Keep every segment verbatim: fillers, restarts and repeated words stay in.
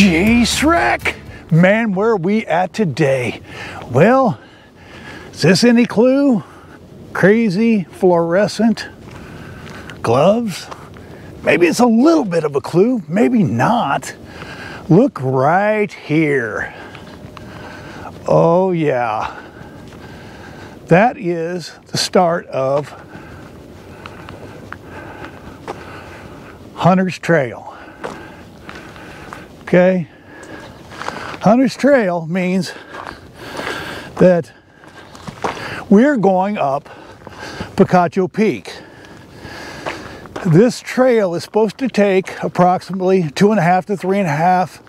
Jeez, Shrek, man, where are we at today? Well, is this any clue? Crazy fluorescent gloves? Maybe it's a little bit of a clue, maybe not. Look right here. Oh yeah. That is the start of Hunter's Trail. Okay? Hunter's Trail means that we're going up Picacho Peak. This trail is supposed to take approximately two and a half to three and a half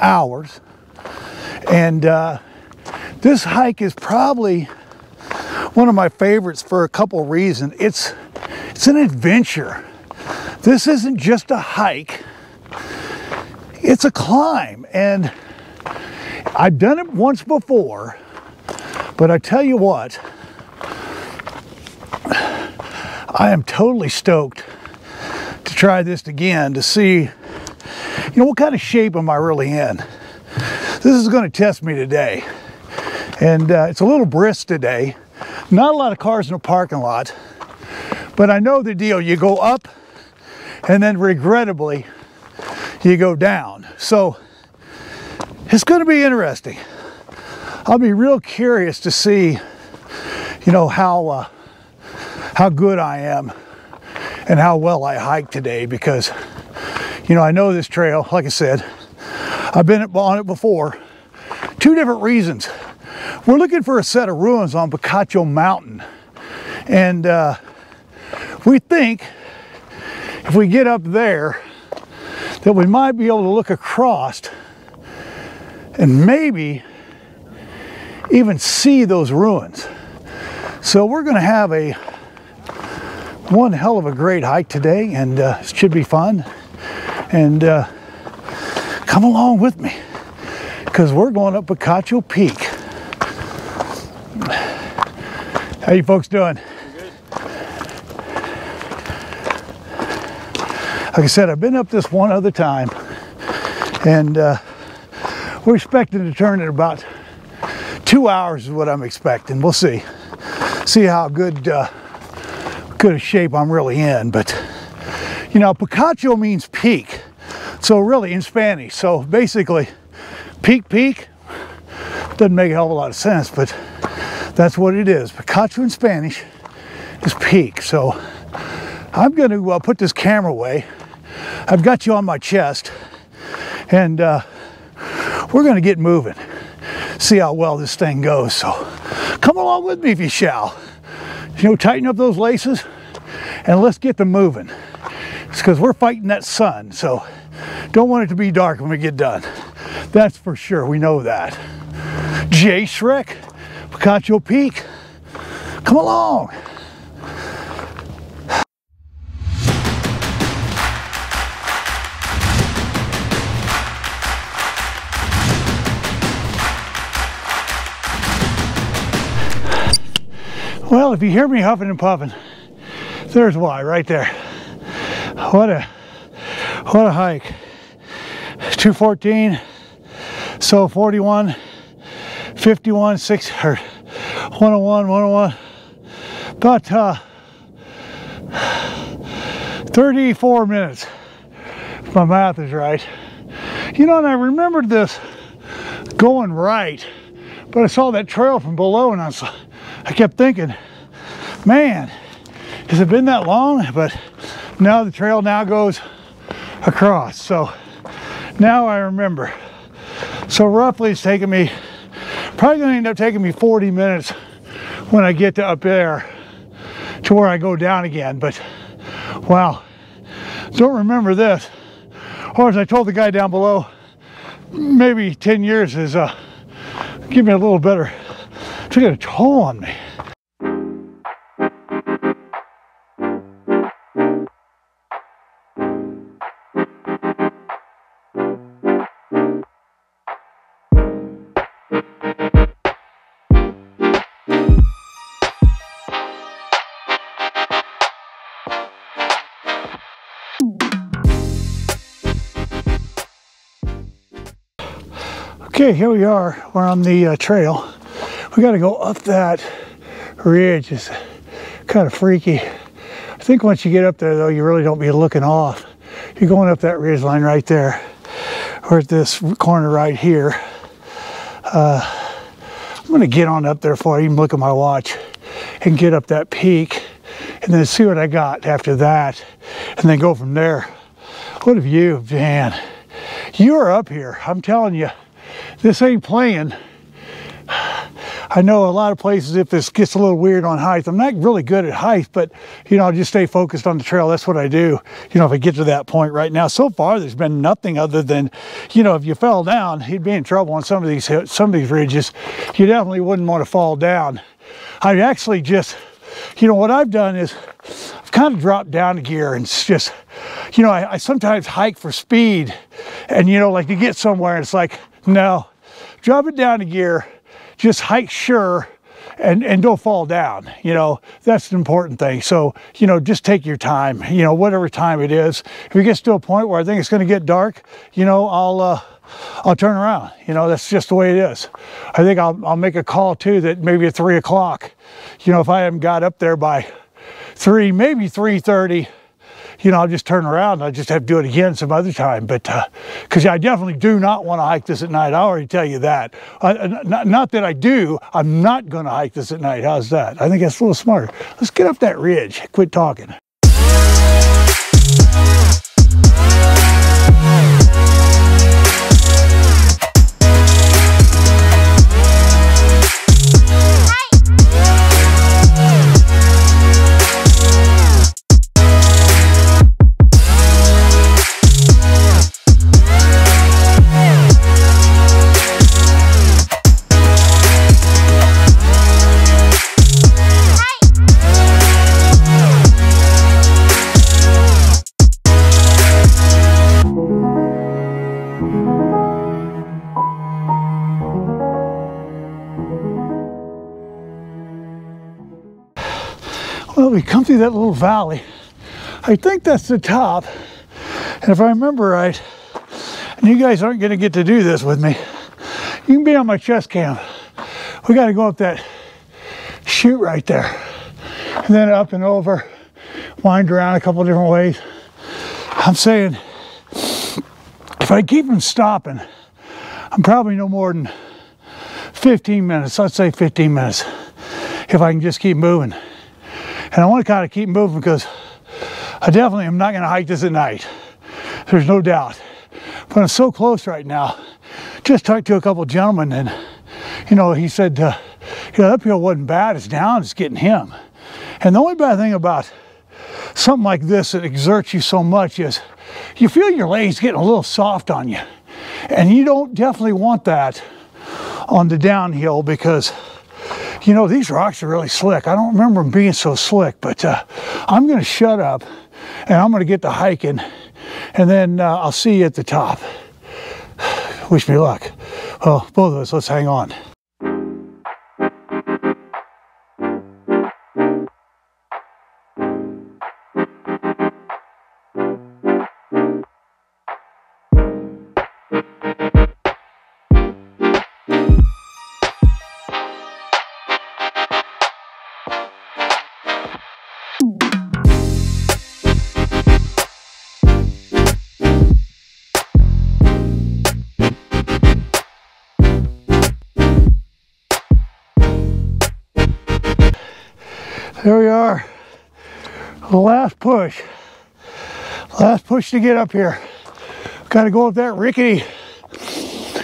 hours. And uh, this hike is probably one of my favorites for a couple reasons. It's, it's an adventure. This isn't just a hike, it's a climb. And I've done it once before, but I tell you what, I am totally stoked to try this again to see, you know, what kind of shape am I really in? This is going to test me today. And uh, it's a little brisk today. Not a lot of cars in the parking lot, but I know the deal. You go up and then regrettably you go down. So it's going to be interesting. I'll be real curious to see, you know, how uh, how good I am and how well I hike today, because, you know, I know this trail, like I said, I've been on it before. Two different reasons. We're looking for a set of ruins on Picacho Mountain. And uh, we think if we get up there that we might be able to look across and maybe even see those ruins. So we're gonna have a one hell of a great hike today, and uh, it should be fun. And uh, come along with me, because we're going up Picacho Peak. How you folks doing? Good. Like I said, I've been up this one other time, and uh, we're expecting to turn in about two hours is what I'm expecting. We'll see. See how good, uh, good a shape I'm really in. But, you know, Picacho means peak. So really in Spanish. So basically, peak, peak, doesn't make a hell of a lot of sense, but that's what it is. Picacho in Spanish is peak. So I'm going to uh, put this camera away. I've got you on my chest. And uh, we're going to get moving. See how well this thing goes. So come along with me if you shall. You know, tighten up those laces and let's get them moving. It's because we're fighting that sun, so don't want it to be dark when we get done. That's for sure, we know that. J. Shrek, Picacho Peak, come along. Well, if you hear me huffing and puffing, there's why right there. What a what a hike. two fourteen, so forty-one, fifty-one, six or one oh one, one oh one. About uh, thirty-four minutes. If my math is right. You know, and I remembered this going right, but I saw that trail from below, and I was. I kept thinking, man, has it been that long? But now the trail now goes across. So now I remember. So roughly it's taking me, probably gonna end up taking me forty minutes when I get to up there to where I go down again. But wow, don't remember this. Or as I told the guy down below, maybe ten years is uh, give me a little better. Took a toll on me. Okay, here we are. We're on the uh, trail. We got to go up that ridge. It's kind of freaky. I think once you get up there, though, you really don't be looking off. You're going up that ridge line right there. We're at this corner right here. Uh, I'm going to get on up there before I even look at my watch and get up that peak and then see what I got after that and then go from there. What a view, man. You are up here. I'm telling you, this ain't playing. I know a lot of places, if this gets a little weird on height, I'm not really good at height, but you know, I'll just stay focused on the trail. That's what I do. You know, if I get to that point right now, so far there's been nothing other than, you know, if you fell down, you'd be in trouble on some of these some of these ridges. You definitely wouldn't want to fall down. I actually just, you know, what I've done is I've kind of dropped down a gear and it's just, you know, I, I sometimes hike for speed, and you know, like you get somewhere and it's like, no, drop it down a gear. Just hike sure and, and don't fall down. You know, that's an important thing. So, you know, just take your time, you know, whatever time it is. If it gets to a point where I think it's gonna get dark, you know, I'll, uh, I'll turn around. You know, that's just the way it is. I think I'll, I'll make a call too that maybe at three o'clock, you know, if I haven't got up there by three, maybe three thirty, you know, I'll just turn around and I'll just have to do it again some other time. But, uh, cause I definitely do not want to hike this at night. I already tell you that. I, not, not that I do, I'm not going to hike this at night. How's that? I think that's a little smarter. Let's get up that ridge. Quit talking. Well, we come through that little valley. I think that's the top. And if I remember right, and you guys aren't going to get to do this with me, you can be on my chest cam. We got to go up that chute right there. And then up and over, wind around a couple different ways. I'm saying, if I keep from stopping, I'm probably no more than fifteen minutes. Let's say fifteen minutes. If I can just keep moving. And I want to kind of keep moving because I definitely am not going to hike this at night. There's no doubt. But I'm so close right now. Just talked to a couple of gentlemen and, you know, he said, uh, you know, uphill wasn't bad. It's down. It's getting him. And the only bad thing about something like this that exerts you so much is you feel your legs getting a little soft on you. And you don't definitely want that on the downhill because, you know, these rocks are really slick. I don't remember them being so slick, but uh, I'm going to shut up and I'm going to get to hiking and then uh, I'll see you at the top. Wish me luck. Well, both of us, let's hang on. There we are, last push, last push to get up here. Got to go up that rickety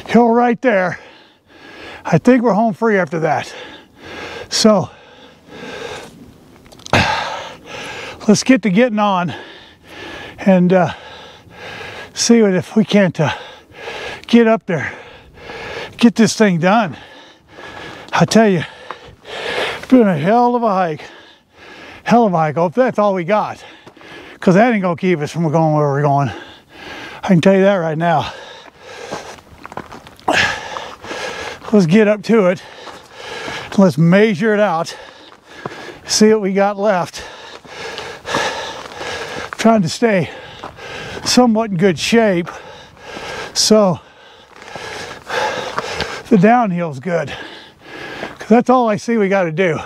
hill right there. I think we're home free after that. So, let's get to getting on and uh, see what if we can't uh, get up there, get this thing done. I tell you, it's been a hell of a hike. Hell of a hike. I hope that's all we got, because that ain't gonna keep us from going where we're going. I can tell you that right now. Let's get up to it. Let's measure it out. See what we got left. I'm trying to stay somewhat in good shape. So the downhill's good, because that's all I see we got to do.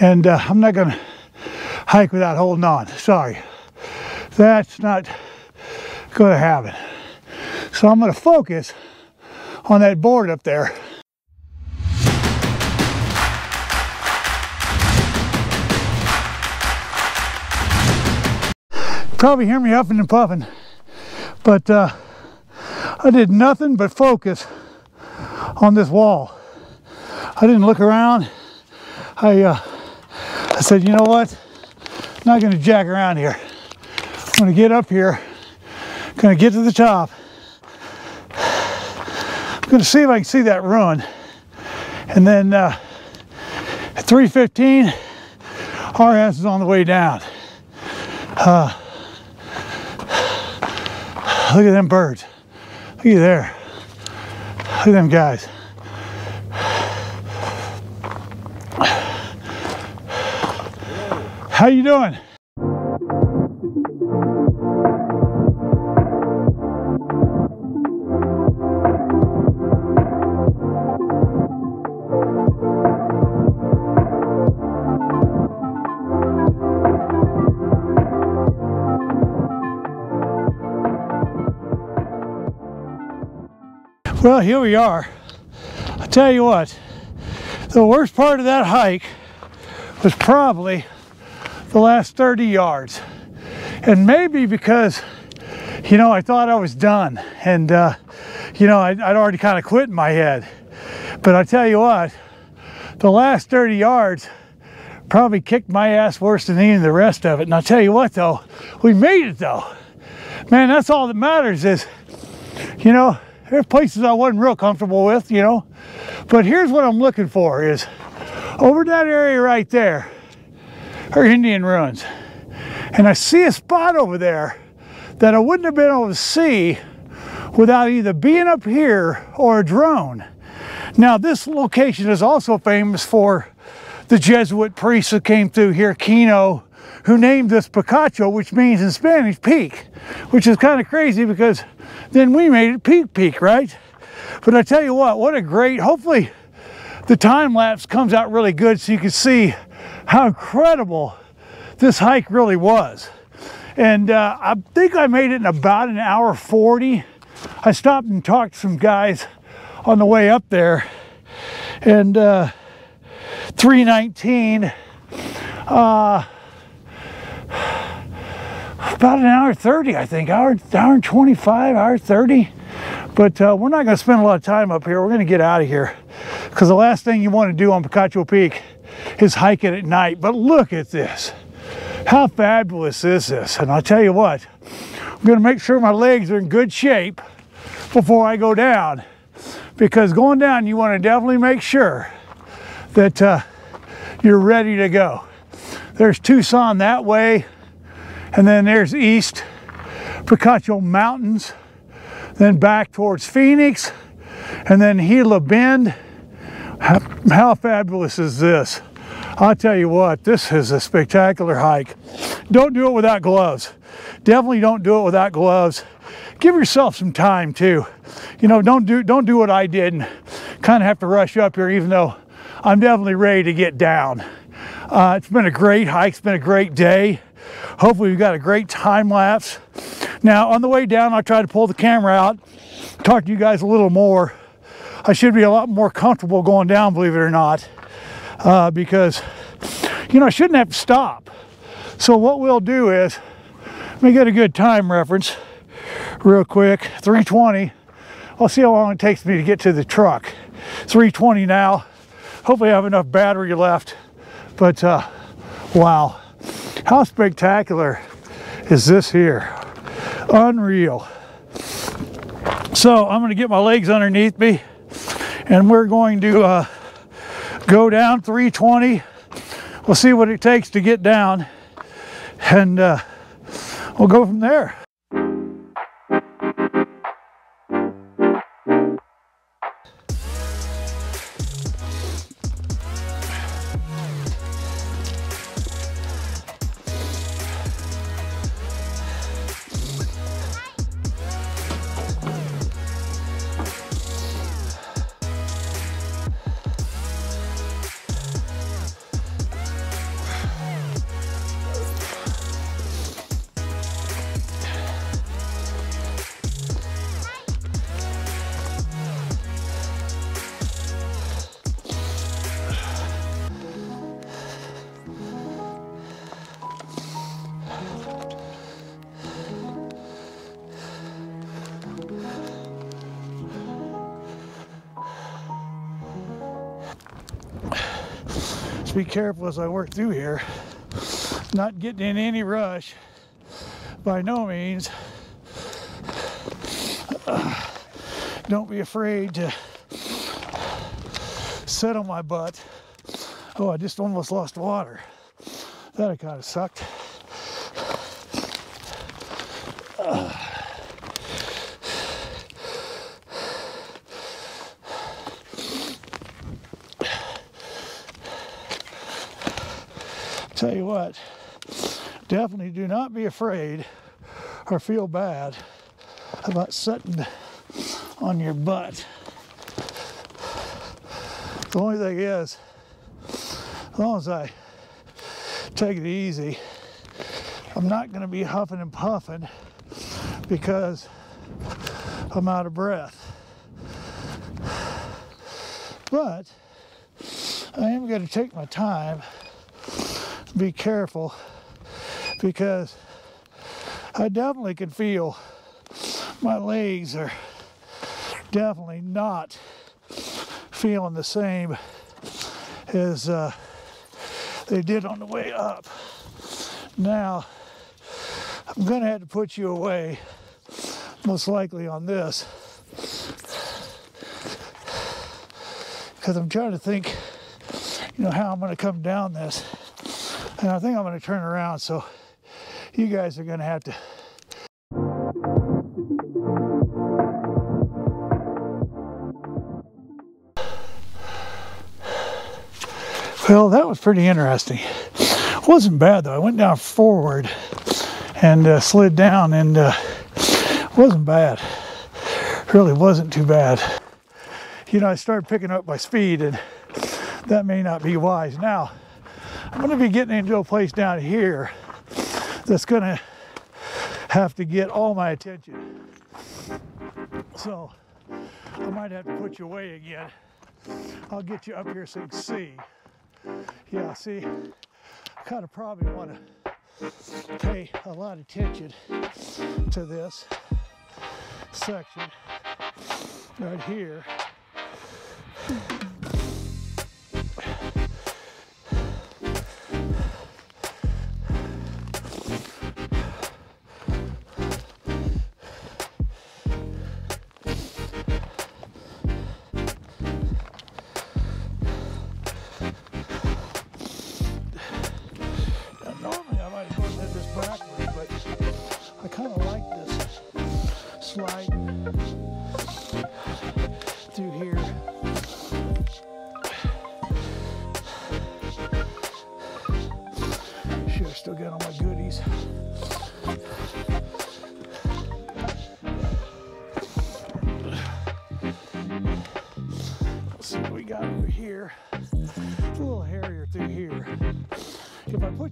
And uh, I'm not going to hike without holding on. Sorry. That's not going to happen. So I'm going to focus on that board up there. Probably hear me huffing and puffing, but uh, I did nothing but focus on this wall. I didn't look around. I, uh, I said, you know what? I'm not going to jack around here. I'm going to get up here. I'm going to get to the top. I'm going to see if I can see that ruin. And then uh, at three fifteen, R S is on the way down. Uh, Look at them birds. Look at there. Look at them guys. How you doing? Well, here we are. I tell you what, the worst part of that hike was probably the last thirty yards. And maybe because, you know, I thought I was done. And, uh, you know, I'd, I'd already kind of quit in my head. But I tell you what, the last thirty yards probably kicked my ass worse than any of the rest of it. And I'll tell you what, though, we made it, though. Man, that's all that matters is, you know, there are places I wasn't real comfortable with, you know. But here's what I'm looking for is, over that area right there are Indian ruins. And I see a spot over there that I wouldn't have been able to see without either being up here or a drone. Now, this location is also famous for the Jesuit priests who came through here, Kino, who named this Picacho, which means in Spanish, peak, which is kind of crazy because then we made it Peak Peak, right? But I tell you what, what a great, hopefully the time lapse comes out really good so you can see how incredible this hike really was. And uh, I think I made it in about an hour forty. I stopped and talked to some guys on the way up there, and uh, three nineteen, uh, about an hour thirty, I think, hour, hour twenty-five, hour thirty. But uh, we're not going to spend a lot of time up here. We're going to get out of here, because the last thing you want to do on Picacho Peak is hike it at night. But look at this. How fabulous is this? And I'll tell you what, I'm going to make sure my legs are in good shape before I go down, because going down, you want to definitely make sure that uh, you're ready to go. There's Tucson that way. And then there's east, Picacho Mountains, then back towards Phoenix, and then Gila Bend. How, how fabulous is this? I'll tell you what, this is a spectacular hike. Don't do it without gloves. Definitely don't do it without gloves. Give yourself some time too. You know, don't do, don't do what I did and kind of have to rush up here, even though I'm definitely ready to get down. Uh, it's been a great hike, it's been a great day. Hopefully we've got a great time lapse. Now on the way down, I tried to pull the camera out, talk to you guys a little more. I should be a lot more comfortable going down, believe it or not, uh, because, you know, I shouldn't have to stop. So what we'll do is, let me get a good time reference real quick. three twenty. I'll see how long it takes me to get to the truck. three twenty now. Hopefully I have enough battery left, but uh, wow. How spectacular is this here? Unreal. So I'm going to get my legs underneath me, and we're going to uh, go down three twenty. We'll see what it takes to get down, and uh, we'll go from there. just be careful as I work through here. Not getting in any rush, by no means. Uh, don't be afraid to sit on my butt. Oh, I just almost lost water. That kind of sucked. Uh, tell you what, definitely do not be afraid or feel bad about sitting on your butt. The only thing is, as long as I take it easy, I'm not going to be huffing and puffing because I'm out of breath. But I am going to take my time, be careful, because I definitely can feel my legs are definitely not feeling the same as uh, they did on the way up. Now, I'm gonna have to put you away, most likely on this, because I'm trying to think, you know, how I'm gonna come down this. And I think I'm gonna turn around, so you guys are gonna have to. Well, that was pretty interesting. It wasn't bad though. I went down forward and uh, slid down, and uh, it wasn't bad. It really wasn't too bad. You know, I started picking up my speed, and that may not be wise. Now, I'm gonna be getting into a place down here that's gonna have to get all my attention. So I might have to put you away again. I'll get you up here so you can see. Yeah, see, I kind of probably want to pay a lot of attention to this section right here.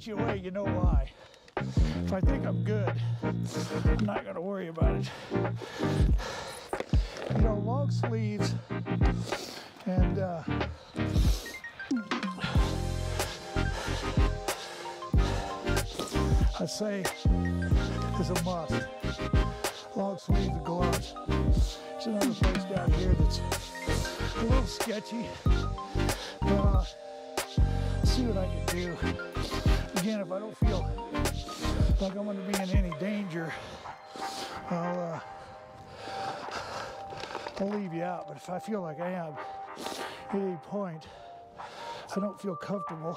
You away, you know why. If I think I'm good, I'm not going to worry about it. You know, long sleeves and uh, I say is a must. Long sleeves and gloves. There's another place down here that's a little sketchy, but uh, see what I can do. Again, if I don't feel like I'm going to be in any danger, I'll, uh, I'll leave you out. But if I feel like I am at any point, if I don't feel comfortable,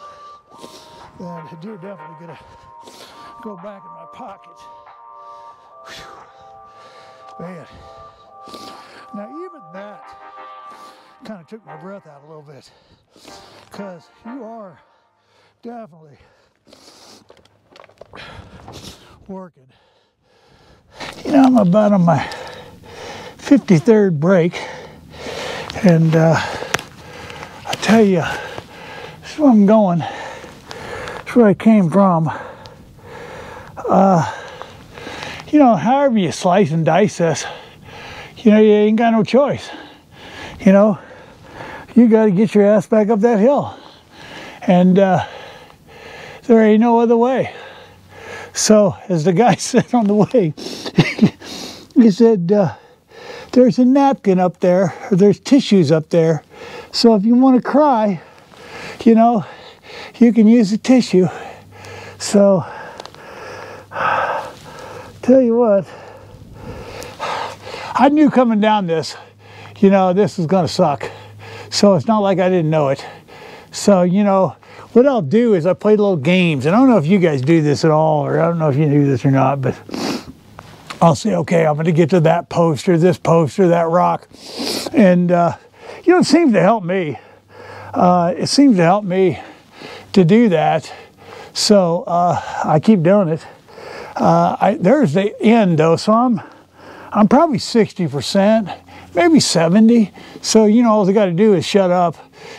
then I do definitely going to go back in my pocket. Whew. Man. Now, even that kind of took my breath out a little bit, because you are definitely working. You know, I'm about on my fifty-third break, and uh, I tell you, this is where I'm going. This is where I came from. Uh, you know, however you slice and dice this, you know, you ain't got no choice. You know, you got to get your ass back up that hill, and uh, there ain't no other way. So, as the guy said on the way, he said, uh, there's a napkin up there, or there's tissues up there. So if you want to cry, you know, you can use the tissue. So, tell you what, I knew coming down this, you know, this was gonna suck. So it's not like I didn't know it. So, you know, what I'll do is I play little games, and I don't know if you guys do this at all, or I don't know if you do this or not, but I'll say, okay, I'm gonna get to that poster, this poster, that rock. And, uh, you know, it seems to help me. Uh, it seems to help me to do that. So uh, I keep doing it. Uh, I, there's the end though, so I'm, I'm probably sixty percent, maybe seventy. So, you know, all I gotta do is shut up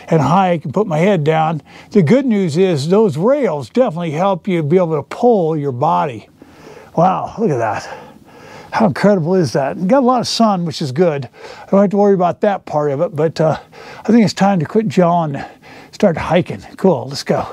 and hike and put my head down. The good news is those rails definitely help you be able to pull your body. Wow, look at that. How incredible is that? Got a lot of sun, which is good. I don't have to worry about that part of it, but uh, I think it's time to quit jawing and start hiking. Cool, let's go.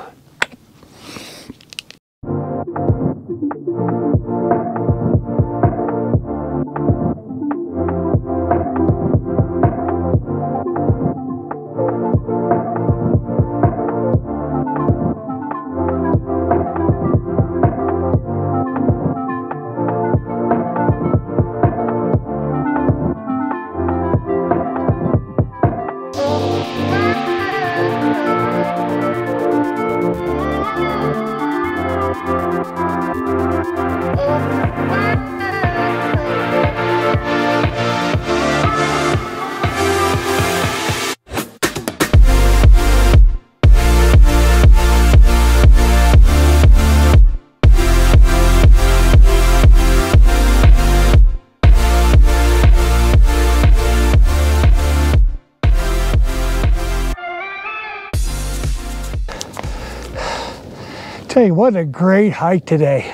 Hey, what a great hike today.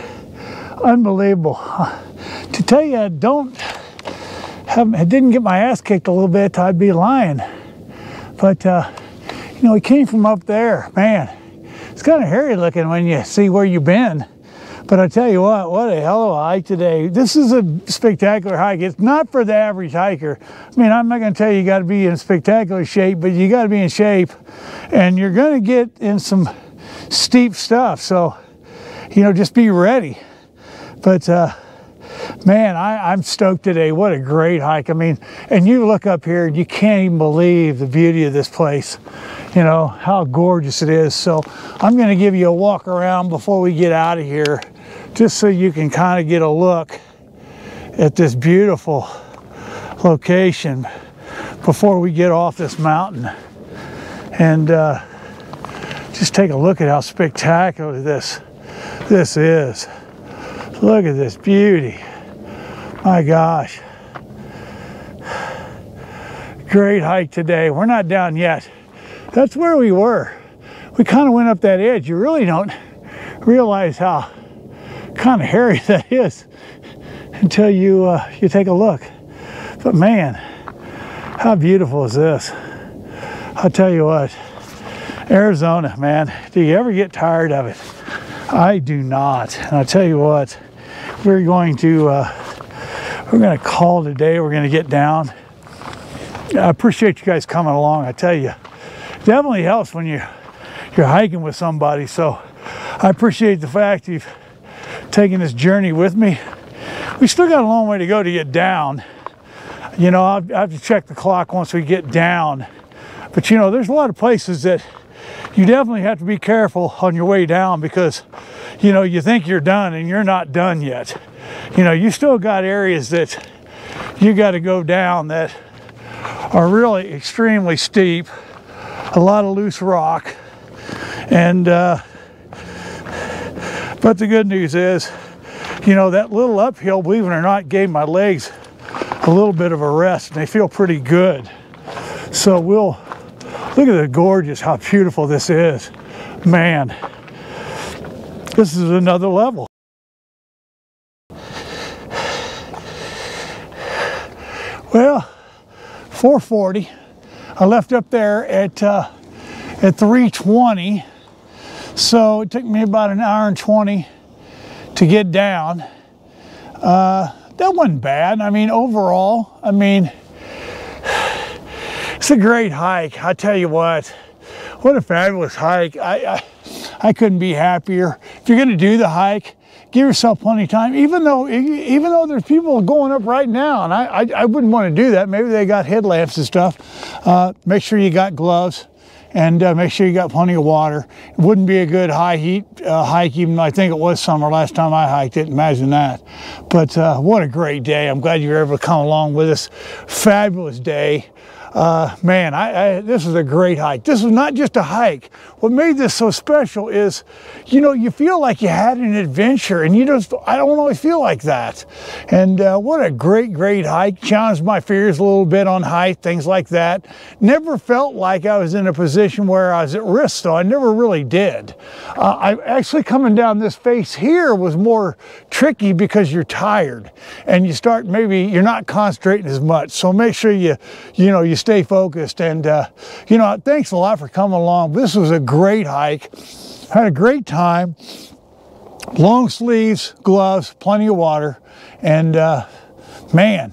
Unbelievable. To tell you I don't have, I didn't get my ass kicked a little bit, I'd be lying. But uh, you know, it came from up there, man. It's kind of hairy looking when you see where you've been. But I tell you what, what a hell of a hike today. This is a spectacular hike. It's not for the average hiker. I mean, I'm not gonna tell you you gotta be in spectacular shape, but you gotta be in shape, and you're gonna get in some steep stuff, so you know, just be ready. But uh man, I, I'm stoked today. What a great hike. I mean, and you look up here and you can't even believe the beauty of this place, you know, how gorgeous it is. So I'm going to give you a walk around before we get out of here, just so you can kind of get a look at this beautiful location before we get off this mountain. And uh just take a look at how spectacular this this is. Look at this beauty. My gosh. Great hike today. We're not down yet. That's where we were. We kind of went up that edge. You really don't realize how kind of hairy that is until you uh, you take a look. But man, how beautiful is this? I'll tell you what. Arizona, man, do you ever get tired of it? I do not. And I'll tell you what, we're going to uh, we're going to call today. We're going to get down. I appreciate you guys coming along. I tell you, it definitely helps when you you're hiking with somebody. So I appreciate the fact you've taken this journey with me. We still got a long way to go to get down. You know, I have to check the clock once we get down. But you know, there's a lot of places that you definitely have to be careful on your way down, because, you know, you think you're done and you're not done yet. You know, you still got areas that you got to go down that are really extremely steep, a lot of loose rock. And, uh, but the good news is, you know, that little uphill, believe it or not, gave my legs a little bit of a rest, and they feel pretty good. So we'll, look at the gorgeous, how beautiful this is. Man, this is another level. Well, four forty. I left up there at, uh, at three twenty. So it took me about an hour and twenty to get down. Uh, that wasn't bad. I mean, overall, I mean, it's a great hike. I tell you what, what a fabulous hike. I, I, I couldn't be happier. If you're gonna do the hike, give yourself plenty of time, even though even though there's people going up right now, and I, I, I wouldn't wanna do that. Maybe they got headlamps and stuff. Uh, make sure you got gloves, and uh, make sure you got plenty of water. It wouldn't be a good high heat uh, hike, even though I think it was summer last time I hiked it, imagine that. But uh, what a great day. I'm glad you were able to come along with us. Fabulous day. Uh, man, I, I, this is a great hike. This was not just a hike. What made this so special is, you know, you feel like you had an adventure, and you just, I don't always feel like that. And uh, what a great, great hike. Challenged my fears a little bit on height, things like that. Never felt like I was in a position where I was at risk, though. I never really did. Uh, I actually coming down this face here was more tricky because you're tired, and you start, maybe you're not concentrating as much. So make sure you, you know, you stay focused. And uh, you know, thanks a lot for coming along. This was a great hike. Had a great time. Long sleeves, gloves, plenty of water, and uh, man,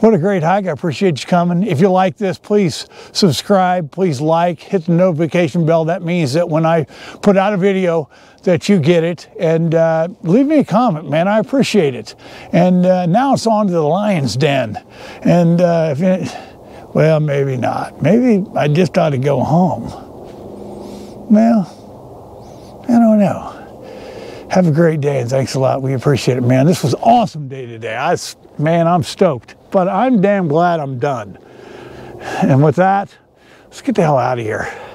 what a great hike. I appreciate you coming. If you like this, please subscribe, please like, hit the notification bell. That means that when I put out a video that you get it, and uh, leave me a comment, man. I appreciate it. And uh, now it's on to the lion's den. And uh, if it, well, maybe not. Maybe I just ought to go home. Well, I don't know. Have a great day, and thanks a lot. We appreciate it, man. This was an awesome day today. I, man, I'm stoked. But I'm damn glad I'm done. And with that, let's get the hell out of here.